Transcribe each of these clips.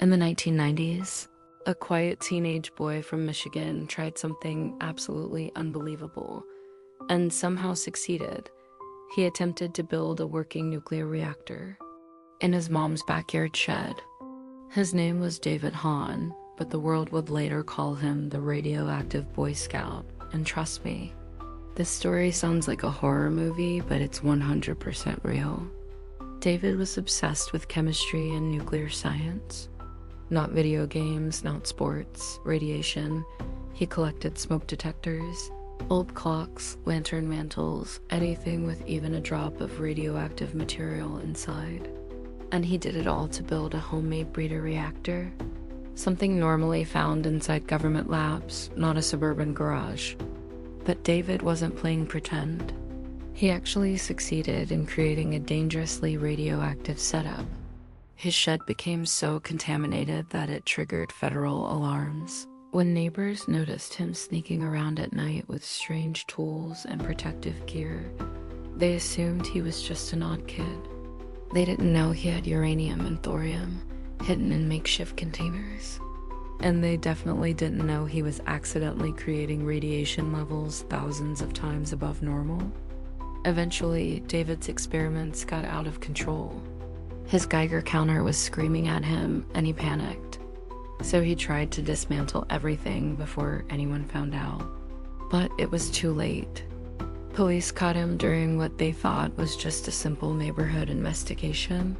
In the 1990s, a quiet teenage boy from Michigan tried something absolutely unbelievable and somehow succeeded. He attempted to build a working nuclear reactor in his mom's backyard shed. His name was David Hahn, but the world would later call him the Radioactive Boy Scout. And trust me, this story sounds like a horror movie, but it's 100% real. David was obsessed with chemistry and nuclear science. Not video games, not sports, radiation. He collected smoke detectors, old clocks, lantern mantles, anything with even a drop of radioactive material inside. And he did it all to build a homemade breeder reactor. Something normally found inside government labs, not a suburban garage. But David wasn't playing pretend. He actually succeeded in creating a dangerously radioactive setup. His shed became so contaminated that it triggered federal alarms. When neighbors noticed him sneaking around at night with strange tools and protective gear, they assumed he was just an odd kid. They didn't know he had uranium and thorium hidden in makeshift containers. And they definitely didn't know he was accidentally creating radiation levels thousands of times above normal. Eventually, David's experiments got out of control. His Geiger counter was screaming at him, and he panicked. So he tried to dismantle everything before anyone found out. But it was too late. Police caught him during what they thought was just a simple neighborhood investigation,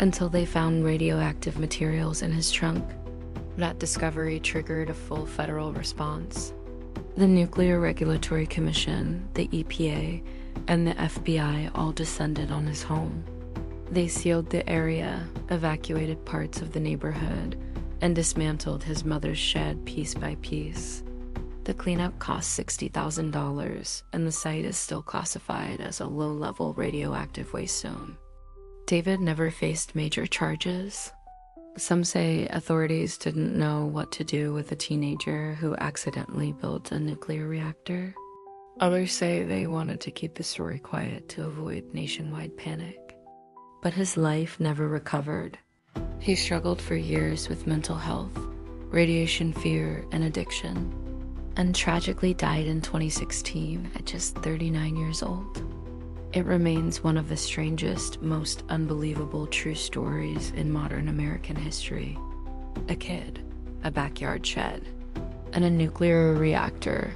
until they found radioactive materials in his trunk. That discovery triggered a full federal response. The Nuclear Regulatory Commission, the EPA, and the FBI all descended on his home. They sealed the area, evacuated parts of the neighborhood, and dismantled his mother's shed piece by piece. The cleanup cost $60,000, and the site is still classified as a low-level radioactive waste zone. David never faced major charges. Some say authorities didn't know what to do with a teenager who accidentally built a nuclear reactor. Others say they wanted to keep the story quiet to avoid nationwide panic. But his life never recovered. He struggled for years with mental health, radiation fear, and addiction, and tragically died in 2016 at just 39 years old. It remains one of the strangest, most unbelievable true stories in modern American history. A kid, a backyard shed, and a nuclear reactor